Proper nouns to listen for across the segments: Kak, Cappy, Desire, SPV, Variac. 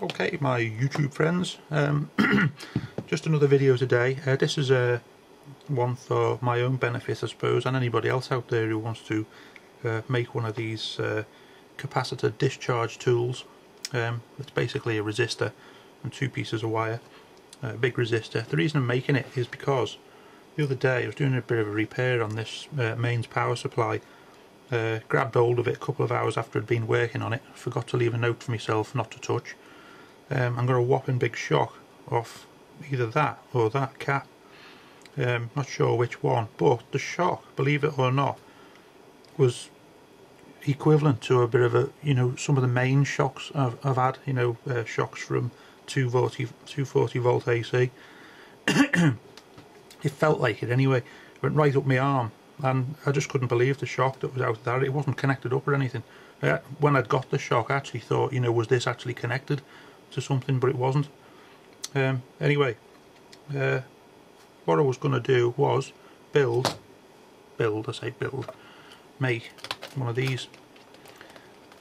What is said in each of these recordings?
Okay, my YouTube friends, just another video today. This is one for my own benefit, I suppose, and anybody else out there who wants to make one of these capacitor discharge tools. It's basically a resistor and two pieces of wire, a big resistor. The reason I'm making it is because the other day I was doing a bit of a repair on this mains power supply. Grabbed hold of it a couple of hours after I'd been working on it, forgot to leave a note for myself not to touch. I'm going to whopping big shock off either that or that cap, not sure which one, but the shock, believe it or not, was equivalent to a bit of a, you know, some of the main shocks I've had, you know, shocks from 240 volt AC. It felt like it anyway. It went right up my arm, and I just couldn't believe the shock that was out of that. It wasn't connected up or anything. When I'd got the shock, I actually thought, you know, was this actually connected to something? But it wasn't. Anyway, what I was going to do was make one of these.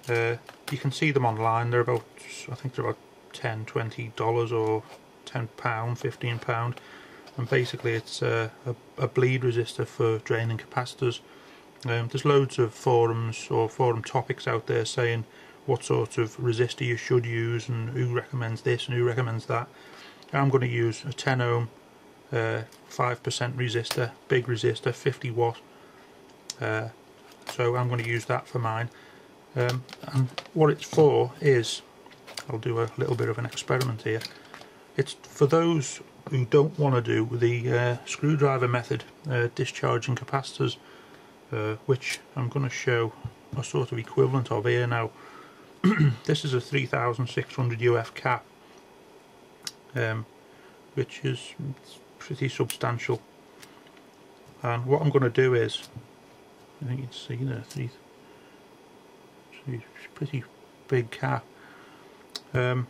You can see them online. They're about, I think they're about $10, $20 or £10, £15. And basically it's a bleed resistor for draining capacitors. There's loads of forums or forum topics out there saying what sort of resistor you should use and who recommends this and who recommends that. I'm going to use a 10 ohm 5% resistor, big resistor, 50 watt. So I'm going to use that for mine. And what it's for is, I'll do a little bit of an experiment here. It's for those who don't want to do the screwdriver method, discharging capacitors, which I'm going to show a sort of equivalent of here now. This is a 3600 UF cap, which is pretty substantial. And what I'm going to do is, I think you can see there, it's a pretty big cap. What I'm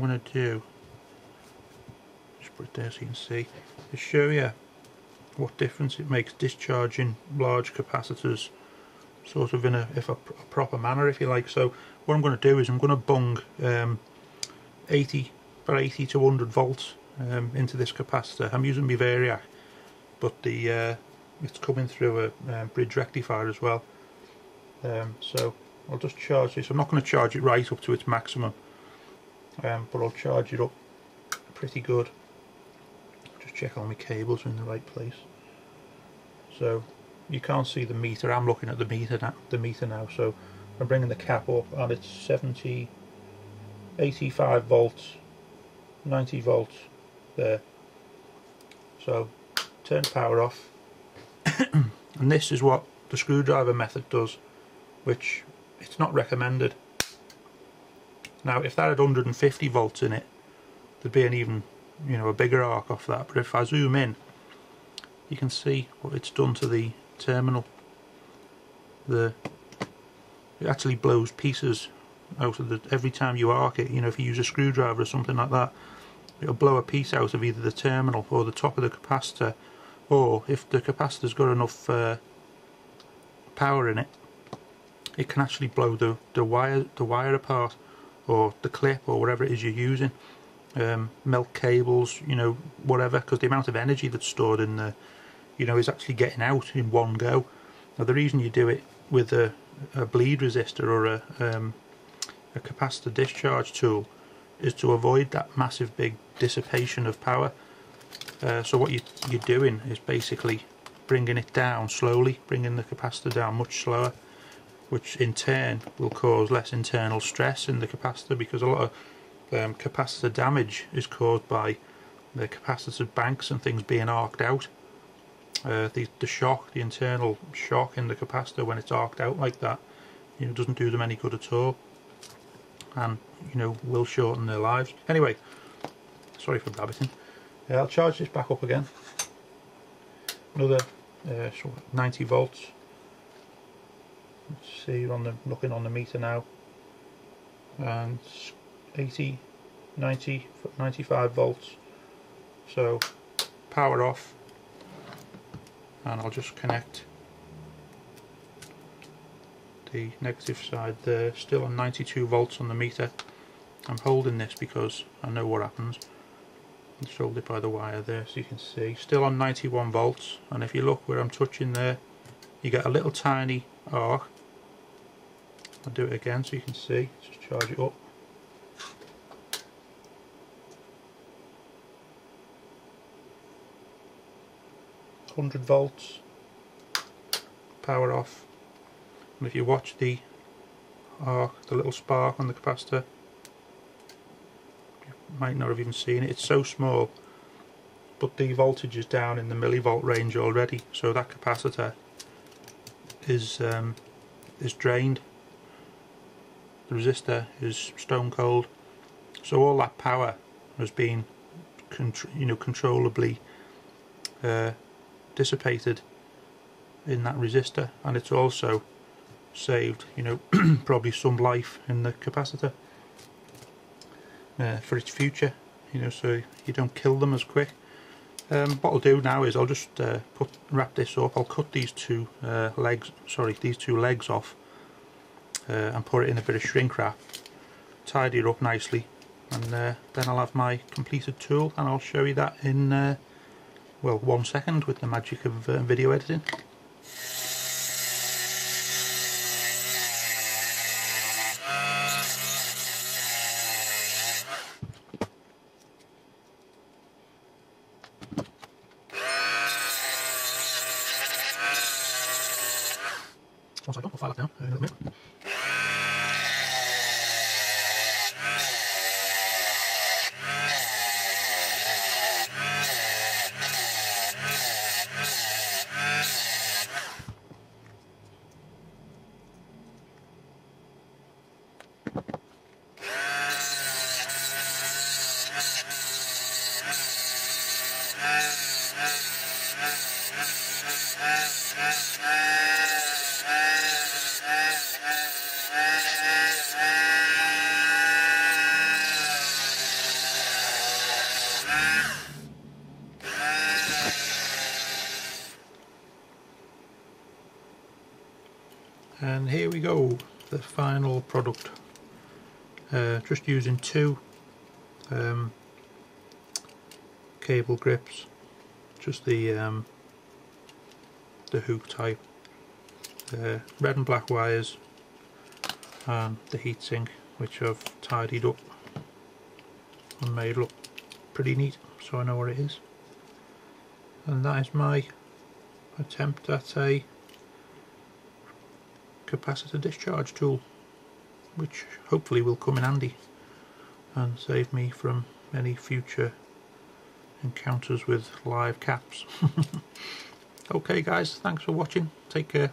going to do, put it there so you can see, to show you what difference it makes discharging large capacitors sort of in a proper manner, if you like. So what I'm going to do is I'm going to bung 80 to 100 volts into this capacitor. I'm using my Variac, but the it's coming through a bridge rectifier as well. So I'll just charge this. I'm not going to charge it right up to its maximum, but I'll charge it up pretty good. Check all my cables are in the right place. So you can't see the meter. I'm looking at the meter now. So I'm bringing the cap up, and it's 70, 85 volts, 90 volts there. So turn power off, and this is what the screwdriver method does, which it's not recommended. Now, if that had 150 volts in it, there'd be an even, you know, a bigger arc off that. But if I zoom in, you can see what it's done to the terminal. It actually blows pieces out of every time you arc it. You know, if you use a screwdriver or something like that, it'll blow a piece out of either the terminal or the top of the capacitor, or if the capacitor's got enough power in it, it can actually blow the wire apart, or the clip, or whatever it is you're using. Melt cables, you know, whatever, because the amount of energy that's stored in there, you know, is actually getting out in one go. Now, the reason you do it with a bleed resistor or a capacitor discharge tool is to avoid that massive big dissipation of power. So what you're doing is basically bringing it down slowly, bringing the capacitor down much slower, which in turn will cause less internal stress in the capacitor, because a lot of capacitor damage is caused by the capacitor banks and things being arced out. The internal shock in the capacitor, when it's arced out like that, you know, doesn't do them any good at all, and, you know, will shorten their lives. Anyway, sorry for rabbiting. I'll charge this back up again. Another 90 volts. Let's see, looking on the meter now, and 80, 90, 95 volts. So power off, and I'll just connect the negative side there, still on 92 volts on the meter. I'm holding this because I know what happens. Just hold it by the wire there so you can see. Still on 91 volts, and if you look where I'm touching there, you get a little tiny arc. I'll do it again so you can see. Just charge it up. . 100 volts, power off, and if you watch the arc, the little spark on the capacitor, you might not have even seen it, it's so small, but the voltage is down in the millivolt range already, so that capacitor is drained, the resistor is stone cold, so all that power has been controllably dissipated in that resistor, and it's also saved, probably some life in the capacitor for its future, so you don't kill them as quick. What I'll do now is I'll just wrap this up. I'll cut these two legs off and put it in a bit of shrink wrap, tidy it up nicely, and then I'll have my completed tool, and I'll show you that in well, 1 second with the magic of video editing. Once I don't, I'll file that down in a minute. And here we go, the final product. Just using two cable grips, just the hook type, red and black wires, and the heatsink, which I've tidied up and made look pretty neat, so I know what it is. And that is my attempt at a capacitor discharge tool, which hopefully will come in handy and save me from any future encounters with live caps. Okay guys, thanks for watching, take care.